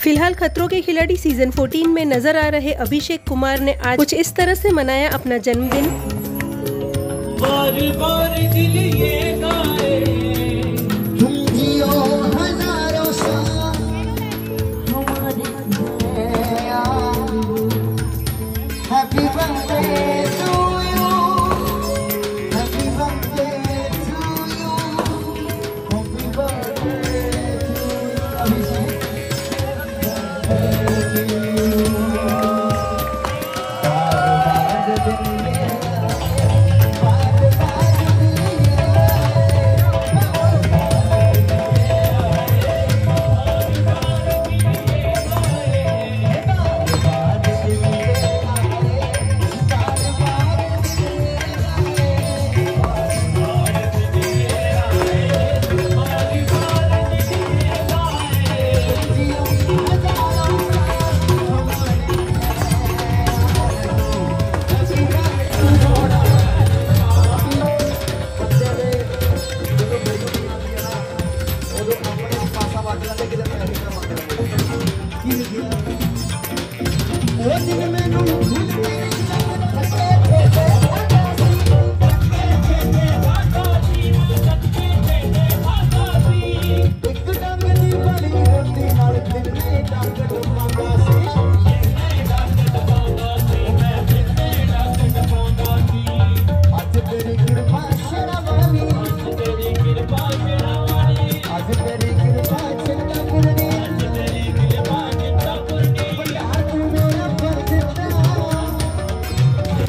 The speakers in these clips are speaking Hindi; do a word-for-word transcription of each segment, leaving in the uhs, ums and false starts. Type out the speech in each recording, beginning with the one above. फिलहाल खतरों के खिलाड़ी सीजन चौदह में नजर आ रहे अभिषेक कुमार ने आज कुछ इस तरह से मनाया अपना जन्मदिन।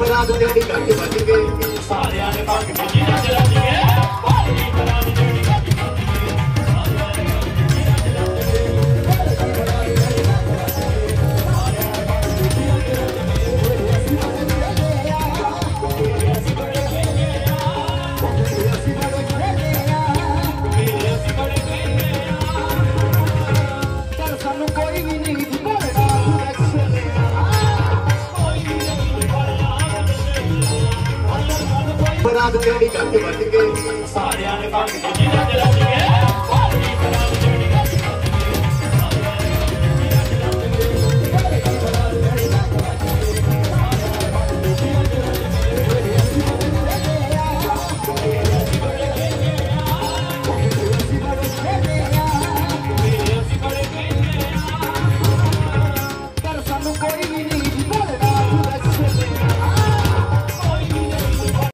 बरात तेरी करके बच गई सारे आने बाकी।